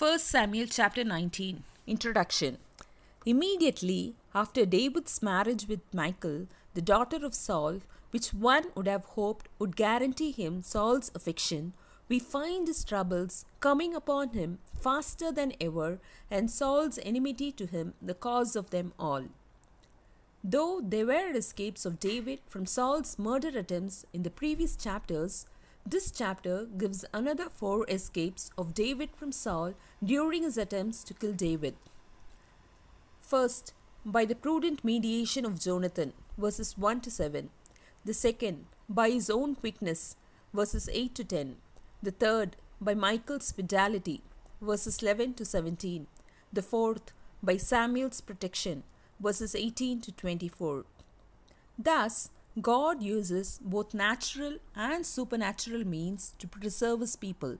1 Samuel chapter 19. Introduction. Immediately after David's marriage with Michal, the daughter of Saul, which one would have hoped would guarantee him Saul's affection, we find his troubles coming upon him faster than ever, and Saul's enmity to him the cause of them all. Though there were escapes of David from Saul's murder attempts in the previous chapters, this chapter gives another 4 escapes of David from Saul during his attempts to kill David. First, by the prudent mediation of Jonathan, verses 1–7. The second, by his own quickness, verses 8–10. The third, by Michal's fidelity, verses 11–17. The fourth, by Samuel's protection, verses 18–24. Thus, God uses both natural and supernatural means to preserve his people.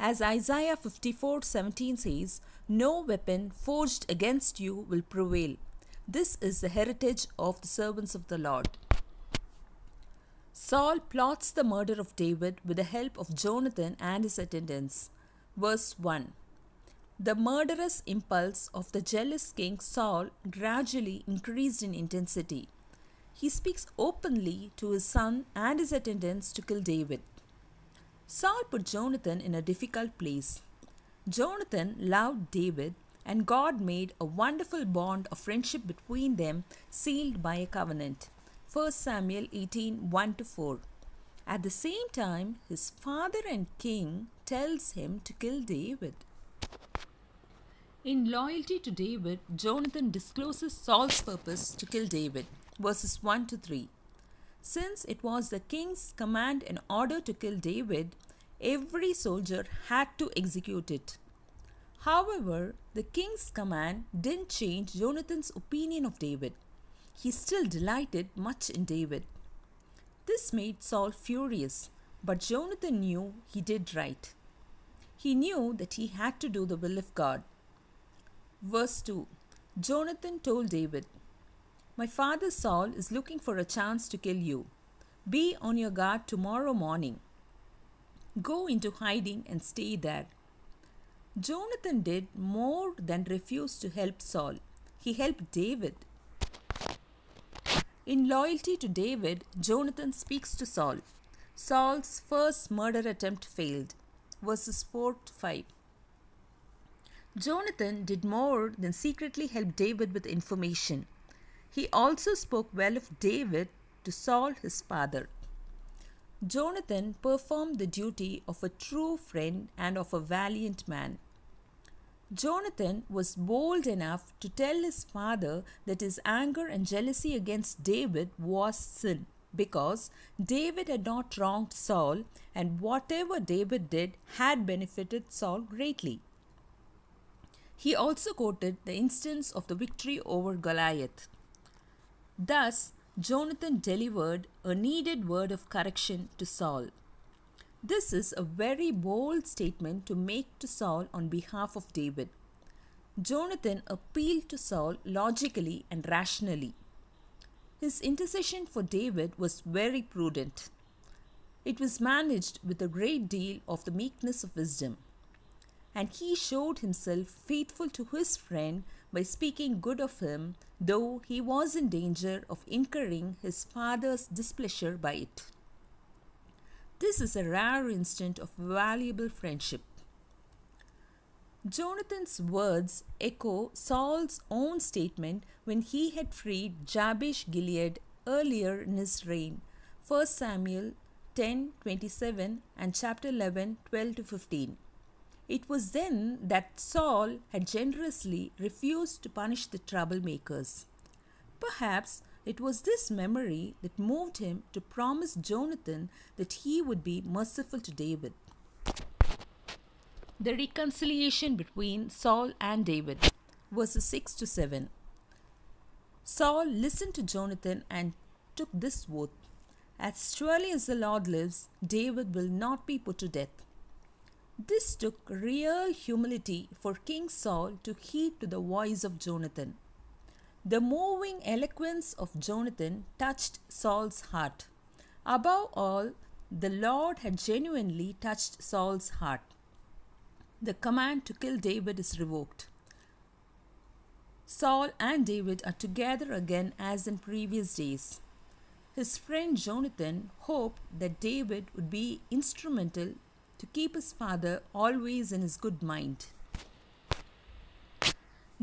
As Isaiah 54:17 says, "No weapon forged against you will prevail. This is the heritage of the servants of the Lord." Saul plots the murder of David with the help of Jonathan and his attendants. Verse 1. The murderous impulse of the jealous king Saul gradually increased in intensity. He speaks openly to his son and his attendants to kill David. Saul put Jonathan in a difficult place. Jonathan loved David, and God made a wonderful bond of friendship between them, sealed by a covenant. 1 Samuel 18:1–4. At the same time, his father and king tells him to kill David. In loyalty to David, Jonathan discloses Saul's purpose to kill David. Verses 1–3. Since it was the king's command and order to kill David, every soldier had to execute it. However, the king's command didn't change Jonathan's opinion of David. He still delighted much in David. This made Saul furious, but Jonathan knew he did right. He knew that he had to do the will of God. Verse 2. Jonathan told David, "My father Saul is looking for a chance to kill you. Be on your guard tomorrow morning. Go into hiding and stay there." Jonathan did more than refuse to help Saul. He helped David. In loyalty to David, Jonathan speaks to Saul. Saul's first murder attempt failed. Verses 4–5. Jonathan did more than secretly help David with information. He also spoke well of David to Saul his father. Jonathan performed the duty of a true friend and of a valiant man. Jonathan was bold enough to tell his father that his anger and jealousy against David was sin, because David had not wronged Saul, and whatever David did had benefited Saul greatly. He also quoted the instance of the victory over Goliath. Thus, Jonathan delivered a needed word of correction to Saul. This is a very bold statement to make to Saul on behalf of David. Jonathan appealed to Saul logically and rationally. His intercession for David was very prudent. It was managed with a great deal of the meekness of wisdom. And he showed himself faithful to his friend by speaking good of him, though he was in danger of incurring his father's displeasure by it. This is a rare instance of valuable friendship. Jonathan's words echo Saul's own statement when he had freed Jabesh Gilead earlier in his reign. 1 Samuel 10:27 and chapter 11:12–15. It was then that Saul had generously refused to punish the troublemakers. Perhaps it was this memory that moved him to promise Jonathan that he would be merciful to David. The reconciliation between Saul and David, verses 6–7. Saul listened to Jonathan and took this oath: "As surely as the Lord lives, David will not be put to death." This took real humility for King Saul to heed to the voice of Jonathan. The moving eloquence of Jonathan touched Saul's heart. Above all, the Lord had genuinely touched Saul's heart. the command to kill David is revoked. Saul and David are together again as in previous days. His friend Jonathan hoped that David would be instrumental to keep his father always in his good mind.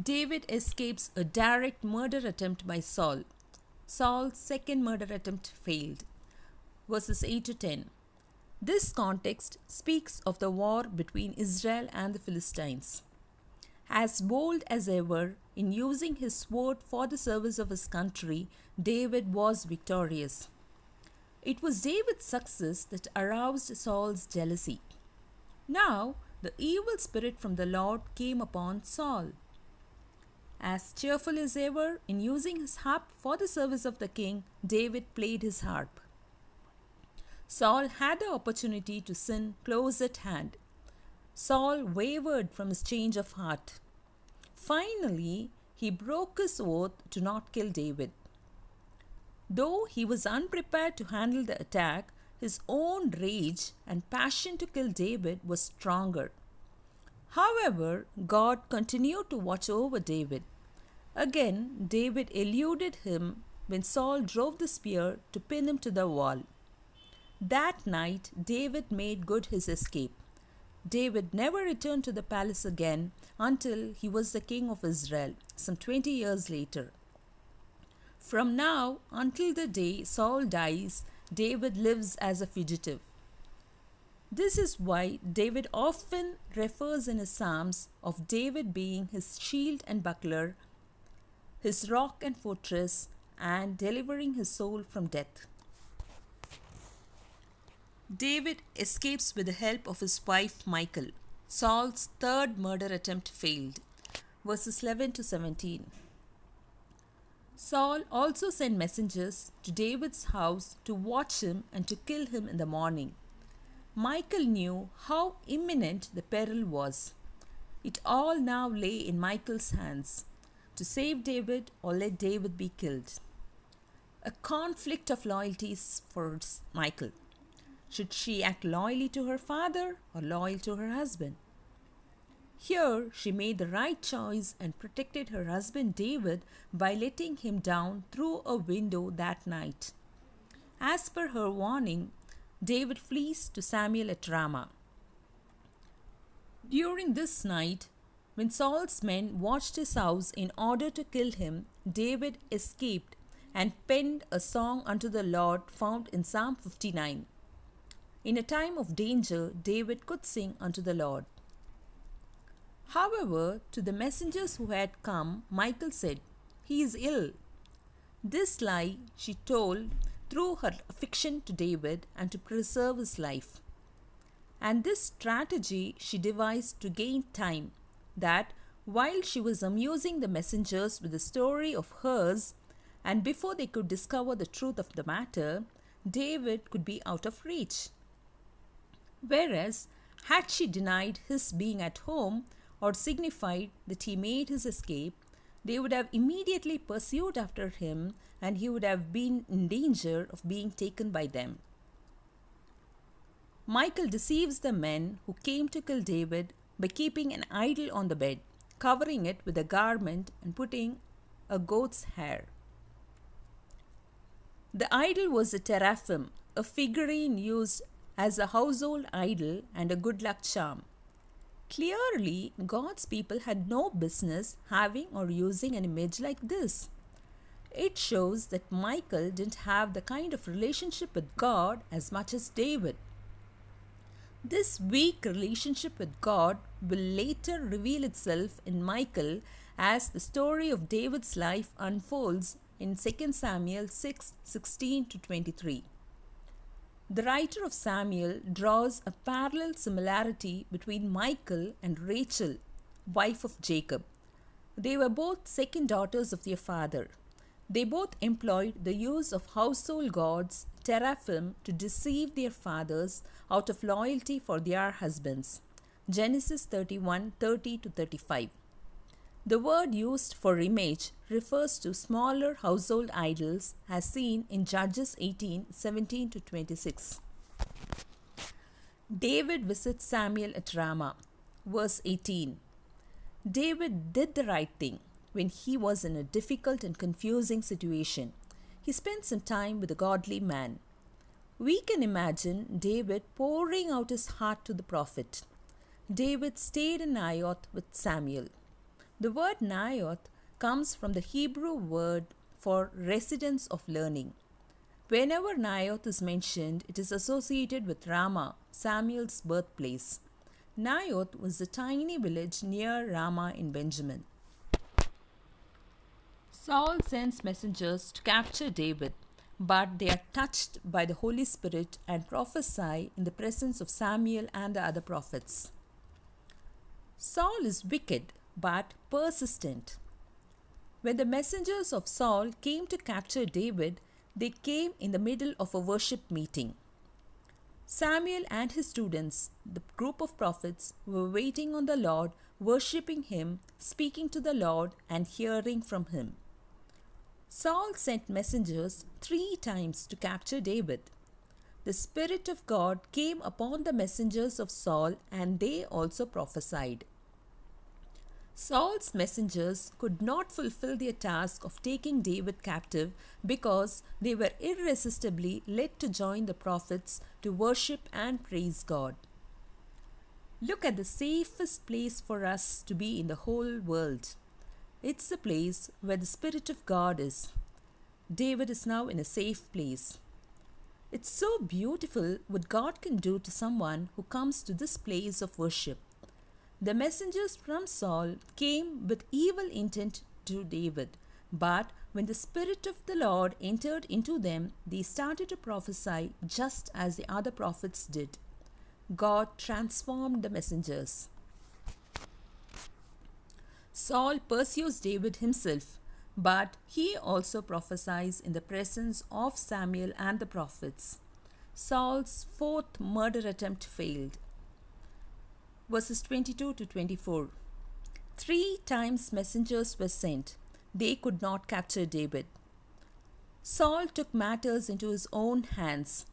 David escapes a direct murder attempt by Saul. Saul's second murder attempt failed. Verses 8 to 10. This context speaks of the war between Israel and the Philistines. As bold as ever in using his sword for the service of his country, David was victorious. It was David's success that aroused Saul's jealousy. Now, the evil spirit from the Lord came upon Saul. As cheerful as ever in using his harp for the service of the king, David played his harp. Saul had the opportunity to sin close at hand. Saul wavered from his change of heart. Finally, he broke his oath to not kill David. Though he was unprepared to handle the attack, his own rage and passion to kill David was stronger. However, God continued to watch over David. Again, David eluded him when Saul drove the spear to pin him to the wall. That night, David made good his escape. David never returned to the palace again until he was the king of Israel, some 20 years later. From now until the day Saul dies, David lives as a fugitive. This is why David often refers in his Psalms of David being his shield and buckler, his rock and fortress, and delivering his soul from death. David escapes with the help of his wife Michal. Saul's third murder attempt failed. Verses 11 to 17. Saul also sent messengers to David's house to watch him and to kill him in the morning. Michal knew how imminent the peril was. It all now lay in Michal's hands, to save David or let David be killed. A conflict of loyalties for Michal. Should she act loyally to her father or loyal to her husband? Here, she made the right choice and protected her husband David by letting him down through a window that night. As per her warning, David flees to Samuel at Ramah. During this night, when Saul's men watched his house in order to kill him, David escaped and penned a song unto the Lord found in Psalm 59. In a time of danger, David could sing unto the Lord. However, to the messengers who had come, Michal said, "He is ill." This lie she told through her affection to David and to preserve his life. And this strategy she devised to gain time, that while she was amusing the messengers with the story of hers, and before they could discover the truth of the matter, David could be out of reach. Whereas, had she denied his being at home or signified that he made his escape, they would have immediately pursued after him and he would have been in danger of being taken by them. Michal deceives the men who came to kill David by keeping an idol on the bed, covering it with a garment and putting a goat's hair. The idol was a teraphim, a figurine used as a household idol and a good luck charm. Clearly, God's people had no business having or using an image like this. It shows that Michal didn't have the kind of relationship with God as much as David. This weak relationship with God will later reveal itself in Michal as the story of David's life unfolds in 2 Samuel 6:16 to 23. The writer of Samuel draws a parallel similarity between Michal and Rachel, wife of Jacob. They were both second daughters of their father. They both employed the use of household gods, teraphim, to deceive their fathers out of loyalty for their husbands. Genesis 31:30 to 35. The word used for image refers to smaller household idols as seen in Judges 18:17 to 26. David visits Samuel at Ramah. Verse 18. David did the right thing when he was in a difficult and confusing situation. He spent some time with a godly man. We can imagine David pouring out his heart to the prophet. David stayed in Naioth with Samuel. The word Naioth comes from the Hebrew word for residence of learning. Whenever Naioth is mentioned, it is associated with Ramah, Samuel's birthplace. Naioth was a tiny village near Ramah in Benjamin. Saul sends messengers to capture David, but they are touched by the Holy Spirit and prophesy in the presence of Samuel and the other prophets. Saul is wicked but persistent. When the messengers of Saul came to capture David, they came in the middle of a worship meeting. Samuel and his students, the group of prophets, were waiting on the Lord, worshipping him, speaking to the Lord, and hearing from him. Saul sent messengers 3 times to capture David. The Spirit of God came upon the messengers of Saul, and they also prophesied. Saul's messengers could not fulfill their task of taking David captive because they were irresistibly led to join the prophets to worship and praise God. Look at the safest place for us to be in the whole world. It's the place where the Spirit of God is. David is now in a safe place. It's so beautiful what God can do to someone who comes to this place of worship. The messengers from Saul came with evil intent to David, but when the Spirit of the Lord entered into them, they started to prophesy just as the other prophets did. God transformed the messengers. Saul pursues David himself, but he also prophesies in the presence of Samuel and the prophets. Saul's 4th murder attempt failed. Verses 22 to 24. 3 times messengers were sent. They could not capture David. Saul took matters into his own hands.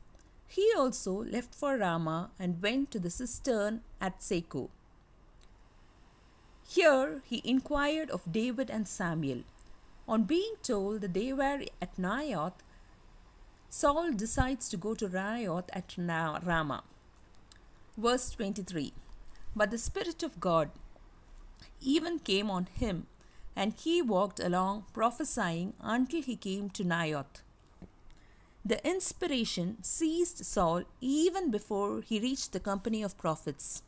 He also left for Ramah and went to the cistern at Seko. Here he inquired of David and Samuel. On being told that they were at Naioth, Saul decides to go to Naioth at Ramah. Verse 23. But the Spirit of God even came on him, and he walked along prophesying until he came to Naioth. The inspiration seized Saul even before he reached the company of prophets.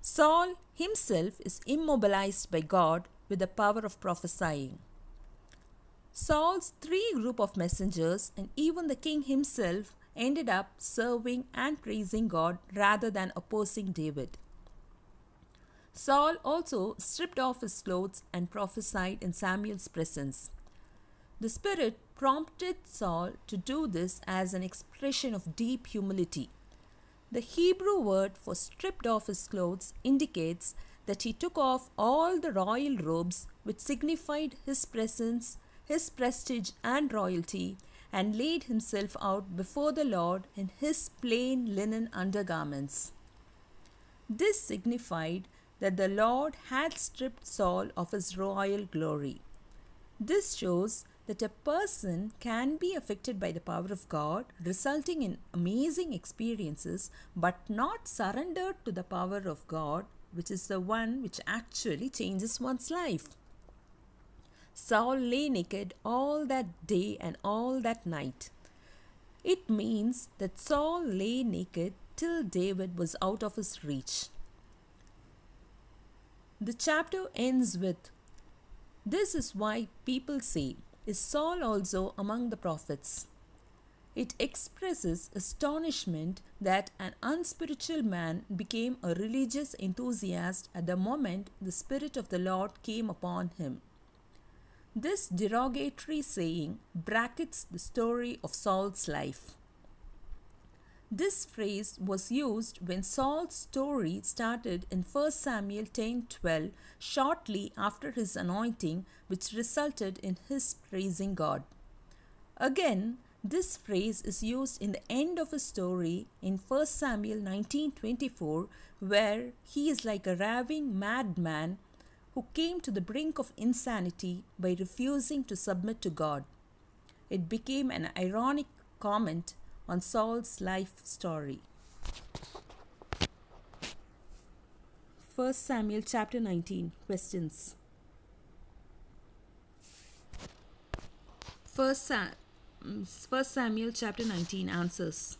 Saul himself is immobilized by God with the power of prophesying. Saul's 3 groups of messengers and even the king himself ended up serving and praising God rather than opposing David. Saul also stripped off his clothes and prophesied in Samuel's presence. The Spirit prompted Saul to do this as an expression of deep humility. The Hebrew word for stripped off his clothes indicates that he took off all the royal robes, which signified his presence, his prestige and royalty, and laid himself out before the Lord in his plain linen undergarments. This signified that the Lord had stripped Saul of his royal glory. This shows that a person can be affected by the power of God, resulting in amazing experiences, but not surrendered to the power of God, which is the one which actually changes one's life. Saul lay naked all that day and all that night. It means that Saul lay naked till David was out of his reach. The chapter ends with, "This is why people say, is Saul also among the prophets?" It expresses astonishment that an unspiritual man became a religious enthusiast at the moment the Spirit of the Lord came upon him. This derogatory saying brackets the story of Saul's life. This phrase was used when Saul's story started in 1 Samuel 10:12, shortly after his anointing, which resulted in his praising God. Again, This phrase is used in the end of a story in 1 Samuel 19:24, where he is like a raving madman who came to the brink of insanity by refusing to submit to God. It became an ironic comment on Saul's life story. 1 Samuel chapter 19. Questions. 1 Samuel chapter 19. Answers.